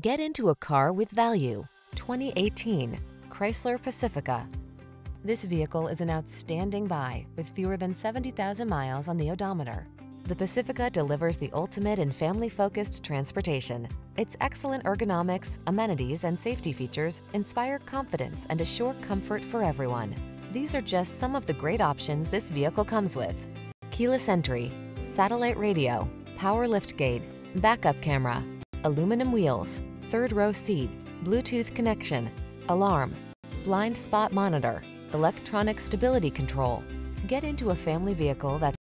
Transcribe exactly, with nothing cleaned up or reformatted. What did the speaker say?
Get into a car with value. twenty eighteen Chrysler Pacifica. This vehicle is an outstanding buy with fewer than seventy thousand miles on the odometer. The Pacifica delivers the ultimate in family-focused transportation. Its excellent ergonomics, amenities, and safety features inspire confidence and assure comfort for everyone. These are just some of the great options this vehicle comes with: keyless entry, satellite radio, power liftgate, backup camera, aluminum wheels, third row seat, Bluetooth connection, alarm, blind spot monitor, electronic stability control. Get into a family vehicle that's